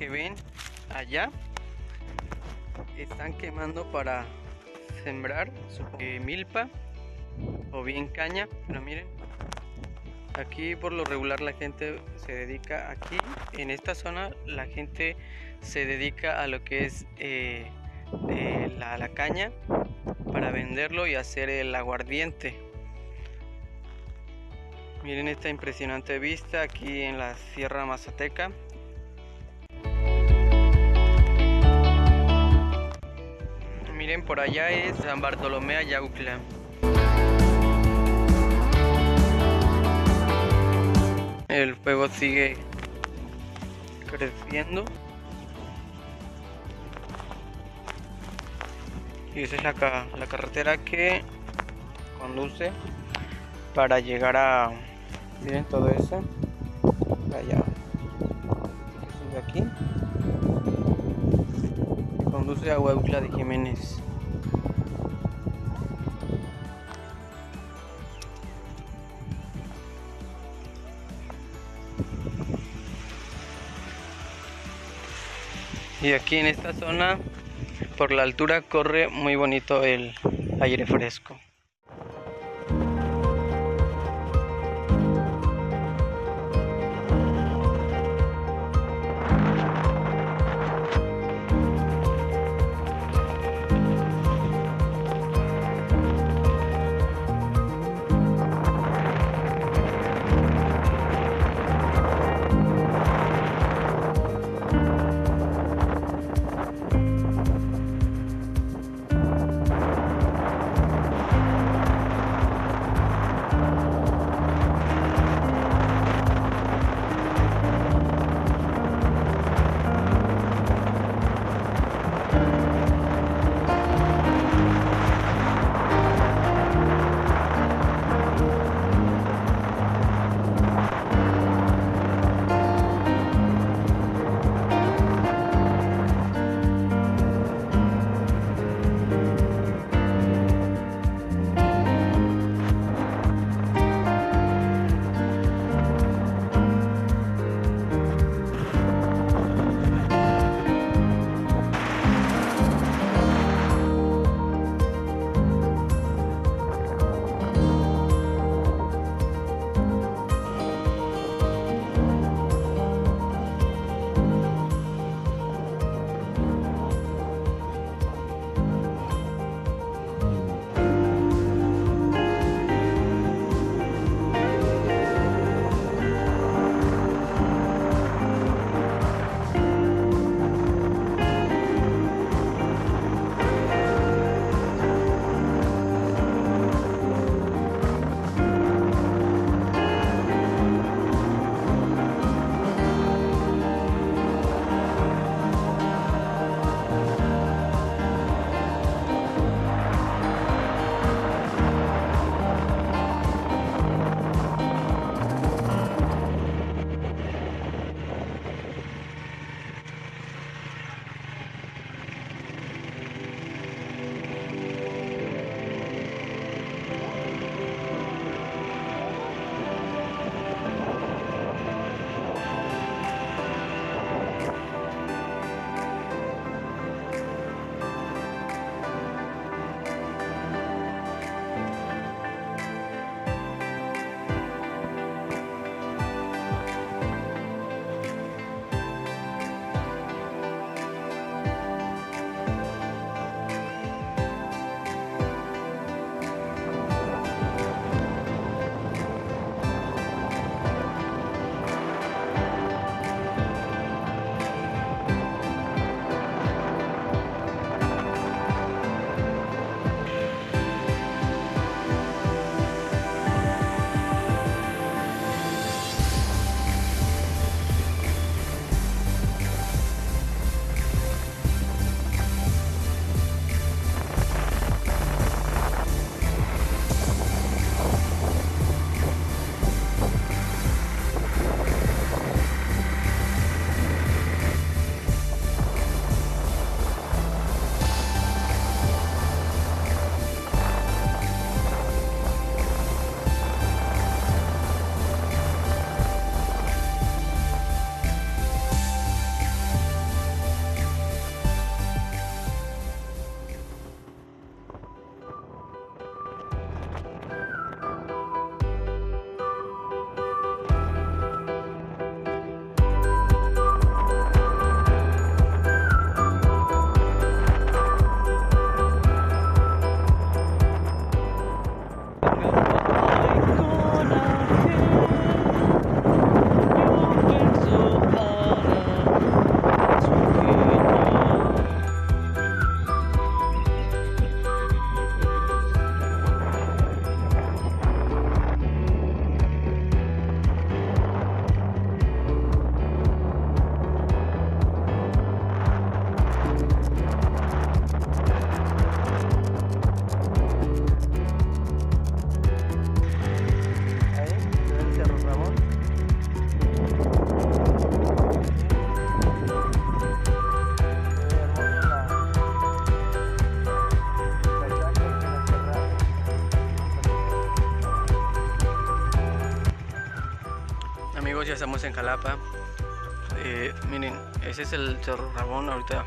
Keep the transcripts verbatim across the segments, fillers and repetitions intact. que ven allá están quemando para sembrar su milpa o bien caña, pero miren, aquí por lo regular la gente se dedica, aquí en esta zona la gente se dedica a lo que es eh, eh, la, la caña para venderlo y hacer el aguardiente. Miren esta impresionante vista aquí en la Sierra Mazateca. Miren, por allá es San Bartolomé Ayautla. El fuego sigue creciendo. Y esa es la, ca la carretera que conduce para llegar a... Miren todo eso. Allá. Sube aquí. Y conduce a Huautla de Jiménez. Y aquí en esta zona, por la altura, corre muy bonito el aire fresco. amigos, ya estamos en Calapa. Eh, miren, ese es el cerro Rabón. Ahorita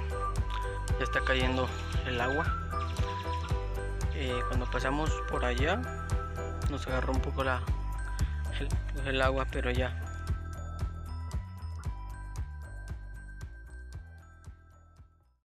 ya está cayendo el agua. Eh, cuando pasamos por allá nos agarró un poco la, el, el agua, pero ya